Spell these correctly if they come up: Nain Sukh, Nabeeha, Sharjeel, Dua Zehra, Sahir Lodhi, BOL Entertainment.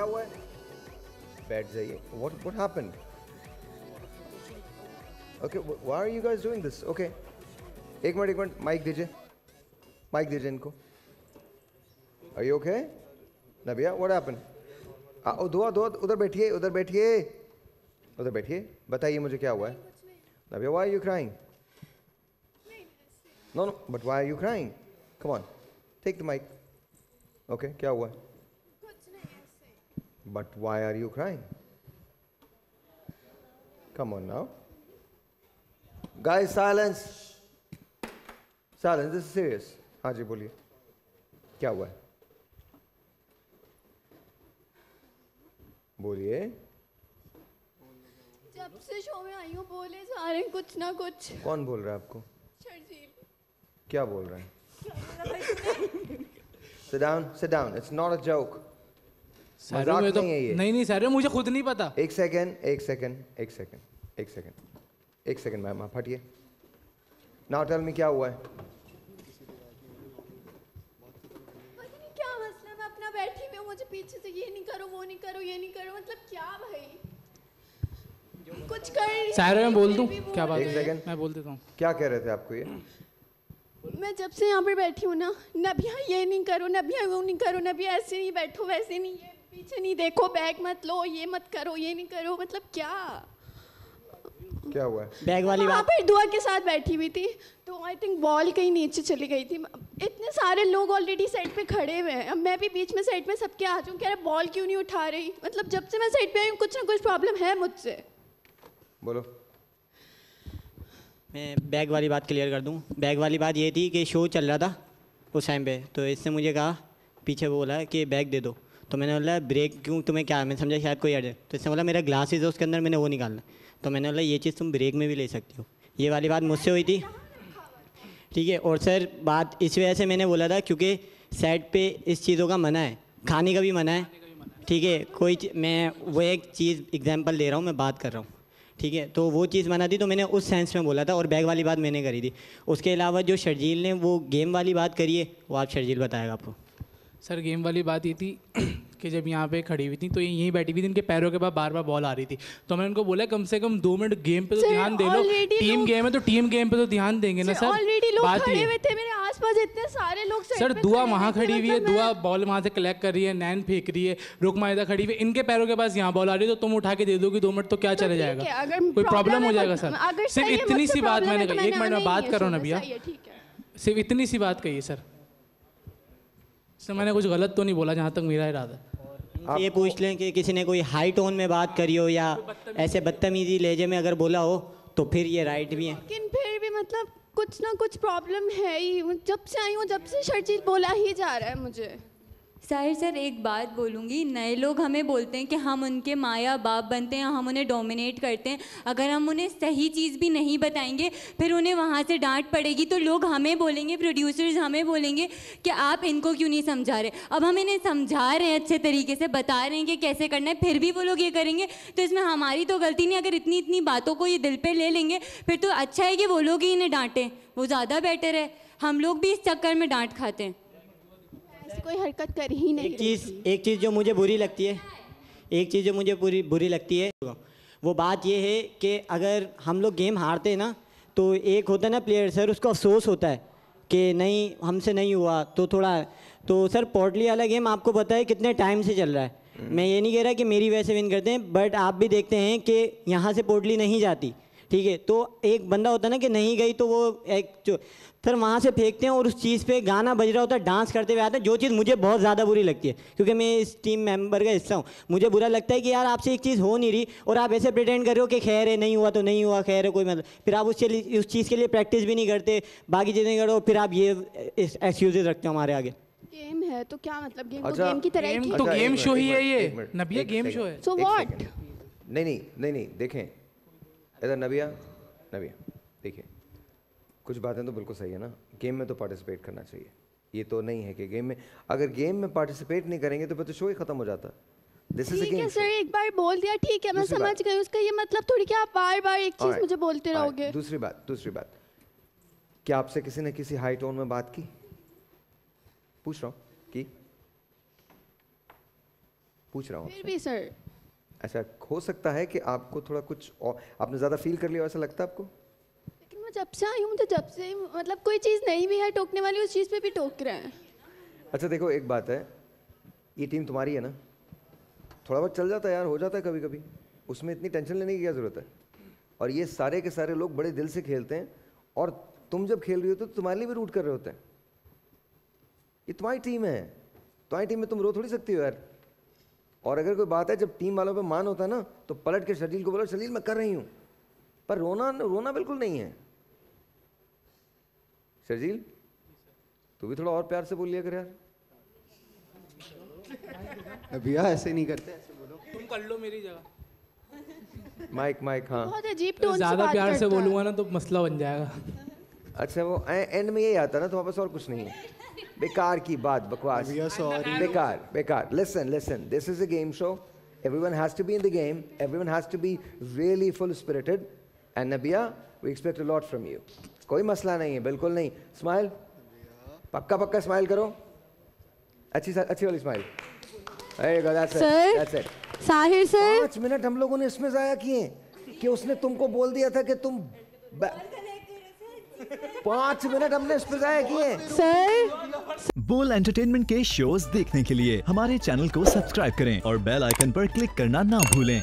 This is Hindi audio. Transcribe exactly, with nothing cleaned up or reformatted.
क्या हुआ है? बैठ जाइए। What what happened? Okay, why are you guys doing this? Okay, एक मिनट एक मिनट माइक दीजिए, माइक दीजिए इनको। Are you okay? Nabeeha, what happened? आओ दुआ दुआ उधर बैठिए उधर बैठिए उधर बैठिए, बताइए मुझे क्या हुआ है। Nabeeha, why are you crying? No no, but why are you crying? Come on, take the mic. Okay, क्या हुआ है? But why are you crying? Come on now. Guys, silence. Silence, this is serious. हाँ जी बोलिए, क्या हुआ है? बोलिए। जब से शो में आई हूँ बोले जा रहे हैं कुछ ना कुछ। कौन बोल रहा है आपको? शर्जील। क्या बोल रहा है? Sit down, sit down. It's not a joke. मजाक नहीं तो है ये। नहीं नहीं सर, मुझे खुद नहीं पता। एक सेकंड एक सेकंड एक सेकंड एक सेकंड एक सेकंड मैम आप हटिए। नाउ टेल मी क्या हुआ है? पता नहीं क्या मसला, मैं अपना बैठी हुई हूं, मुझे पीछे से ये नहीं करो वो नहीं करो ये नहीं करो, मतलब क्या भाई कुछ कर नहीं। सर मैं बोल दूं क्या बात है? एक सेकंड मैं बोल देता हूं। क्या कह रहे थे आपको ये? मैं जब से यहाँ पे बैठी हूँ ना, Nabeeha ये नहीं करो, Nabeeha वो नहीं करो, Nabeeha ऐसे नहीं बैठो वैसे नहीं, ये पीछे नहीं देखो, बैग मत लो, ये मत करो ये नहीं करो, मतलब क्या क्या हुआ? बैग वाली बात। वहाँ पर दुआ के साथ बैठी हुई थी तो आई थिंक बॉल कहीं नीचे चली गई थी। इतने सारे लोग ऑलरेडी साइड पे खड़े हुए हैं, अब मैं भी बीच में साइड में सबके आ जाऊँ, कह रहे बॉल क्यों नहीं उठा रही, मतलब जब से मैं साइड पे आई हूँ कुछ ना कुछ प्रॉब्लम है मुझसे। बोलो। मैं बैग वाली बात क्लियर कर दूँ। बैग वाली बात ये थी कि शो चल रहा था उस टाइम पे, तो इसने मुझे कहा पीछे बोला कि बैग दे दो, तो मैंने बोला ब्रेक क्यों तुम्हें क्या, मैं समझा शायद कोई अर्जेंट, तो इसने बोला मेरा ग्लासेस है उसके अंदर मैंने वो निकालना, तो मैंने बोला ये चीज़ तुम ब्रेक में भी ले सकती हो। ये वाली बात मुझसे हुई थी, ठीक है। और सर बात इस वजह से मैंने बोला था क्योंकि सेट पे इस चीज़ों का मना है, खाने का भी मना है, ठीक है। कोई मैं वो एक चीज़ एग्जाम्पल दे रहा हूँ, मैं बात कर रहा हूँ, ठीक है। तो वो चीज़ मना थी तो मैंने उस सेंस में बोला था, और बैग वाली बात मैंने करी थी। उसके अलावा जो शर्जील ने वो गेम वाली बात करी है वो आप शर्जील बताएगा आपको। सर गेम वाली बात ये थी कि जब यहाँ पे खड़ी हुई थी तो ये यहीं बैठी हुई थी, इनके पैरों के बाद बार बार बॉल आ रही थी, तो मैंने उनको बोला कम से कम दो मिनट गेम पे तो ध्यान दे लो, टीम गेम है तो टीम गेम पे तो ध्यान देंगे ना सर। ऑलरेडी लोग खड़े हुए थे मेरे आसपास, इतने सारे लोग। सर दुआ वहाँ खड़ी हुई है, दुआ बॉल वहाँ से कलेक्ट कर रही है, नैन फेंक रही है, रुकमा इधर खड़ी हुई, इनके पैरों के पास यहाँ बॉल आ रही है, तो तुम उठा के दे दोगी दो मिनट तो क्या चले जाएगा, कोई प्रॉब्लम हो जाएगा सर। सिर्फ इतनी सी बात मैंने कही। एक मिनट में बात करो Nabeeha, सिर्फ इतनी सी बात कही सर। सर मैंने कुछ गलत तो नहीं बोला जहाँ तक मेरा इरादा। आप ये पूछ लें कि किसी ने कोई हाई टोन में बात करी हो या ऐसे बदतमीजी लहजे में अगर बोला हो तो फिर ये राइट भी है, लेकिन फिर भी मतलब कुछ ना कुछ प्रॉब्लम है ही। जब से आई हूँ जब से शर्जील बोला ही जा रहा है मुझे। साहिर सर एक बात बोलूँगी, नए लोग हमें बोलते हैं कि हम उनके माया बाप बनते हैं, हम उन्हें डोमिनेट करते हैं, अगर हम उन्हें सही चीज़ भी नहीं बताएंगे फिर उन्हें वहाँ से डांट पड़ेगी, तो लोग हमें बोलेंगे, प्रोड्यूसर्स हमें बोलेंगे कि आप इनको क्यों नहीं समझा रहे। अब हम इन्हें समझा रहे हैं अच्छे तरीके से, बता रहे हैं कि कैसे करना है, फिर भी वो लोग ये करेंगे तो इसमें हमारी तो गलती नहीं। अगर इतनी इतनी बातों को ये दिल पर ले लेंगे फिर तो अच्छा है कि वो लोग ही इन्हें डांटें, वो ज़्यादा बेटर है, हम लोग भी इस चक्कर में डांट खाते हैं। कोई हरकत कर ही नहीं। एक चीज़ एक चीज़ जो मुझे बुरी लगती है एक चीज़ जो मुझे बुरी बुरी लगती है वो बात ये है कि अगर हम लोग गेम हारते हैं ना तो एक होता है ना प्लेयर सर, उसको अफसोस होता है कि नहीं हमसे नहीं हुआ तो थोड़ा। तो सर पोर्टली वाला गेम आपको पता है कितने टाइम से चल रहा है, मैं ये नहीं कह रहा कि मेरी वजह से विन करते हैं, बट आप भी देखते हैं कि यहाँ से पोर्टली नहीं जाती, ठीक है। तो एक बंदा होता है ना कि नहीं गई तो वो एक जो सर वहाँ से फेंकते हैं और उस चीज़ पे गाना बज रहा होता है, डांस करते हुए आता है, जो चीज़ मुझे बहुत ज़्यादा बुरी लगती है क्योंकि मैं इस टीम मेंबर का हिस्सा हूँ। मुझे बुरा लगता है कि यार आपसे एक चीज़ हो नहीं रही और आप ऐसे प्रिटेंड कर रहे हो कि खैर है नहीं हुआ तो नहीं हुआ, खैर है कोई मतलब, फिर आप उस उस चीज़ के लिए प्रैक्टिस भी नहीं करते, बाकी चीज़ें करो, फिर आप ये एक्सक्यूजेज रखते हो हमारे आगे। गेम है तो क्या मतलब, गेम को गेम की तरह, तो गेम शो ही है ये Nabeeha, गेम शो है। So what? नहीं नहीं नहीं नहीं देखें इधर Nabeeha Nabeeha देखिए, कुछ बातें तो बिल्कुल सही है ना, गेम में तो पार्टिसिपेट करना चाहिए। ये तो नहीं है कि गेम में, अगर गेम में पार्टिसिपेट नहीं करेंगे तो फिर तो शो ही खत्म हो जाता। This is a game. ठीक है सर, एक बार बोल दिया ठीक है, मैं समझ गई, उसका ये मतलब थोड़ी कि आप बार बार एक चीज़ मुझे बोलते रहोगे। दूसरी बात दूसरी बात क्या आपसे किसी ने किसी हाई टोन में बात की? पूछ रहा हूँ कि पूछ रहा हूँ फिर भी सर। अच्छा, हो सकता है कि आपको थोड़ा कुछ और, आपने ज़्यादा फील कर लिया, ऐसा लगता है आपको? लेकिन मैं जब से आई हूँ तो जब से मतलब कोई चीज़ नहीं भी है टोकने वाली, उस चीज़ पे भी टोक रहे हैं। अच्छा देखो, एक बात है, ये टीम तुम्हारी है ना, थोड़ा बहुत चल जाता है यार, हो जाता है कभी कभी, उसमें इतनी टेंशन लेने की क्या ज़रूरत है। और ये सारे के सारे लोग बड़े दिल से खेलते हैं, और तुम जब खेल रही होते हो तो तुम्हारे लिए भी रूट कर रहे होते हैं। ये तुम्हारी टीम है, तुम्हारी टीम में तुम रो थोड़ी सकती हो यार। और अगर कोई बात है, जब टीम वालों पे मान होता है ना, तो पलट के शर्जील को बोलो, शर्जील मैं कर रही हूँ, पर रोना रोना बिल्कुल नहीं है। शर्जील तू भी थोड़ा और प्यार से बोलिए कर यार। भैया ऐसे नहीं करते, ऐसे बोलो, तुम कर लो मेरी जगह। माइक माइक हाँ, बहुत अजीब टोन से बात करता है। ज़्यादा प्यार से बोलूँगा ना तो मसला बन जाएगा। अच्छा वो एंड में यही आता है ना, तुम्हारे पास और कुछ नहीं है, बेकार की बात, बकवास, बेकार बेकार। Listen, listen. This is a game show. Everyone has to be in the game. Everyone has to be really full-spirited. And Nabeeha, we expect a lot from you. कोई मसला नहीं है, बिल्कुल नहीं। Smile. पक्का पक्का smile करो। अच्छी अच्छी वाली smile. Hey, that's it. That's it. Sahir sir, पाँच मिनट हम लोगों ने इसमें जाया किए कि उसने तुमको बोल दिया था कि तुम पाँच मिनट हमने इस पे जाया किए। सर बोल एंटरटेनमेंट के शोज देखने के लिए हमारे चैनल को सब्सक्राइब करें और बेल आइकन पर क्लिक करना ना भूलें।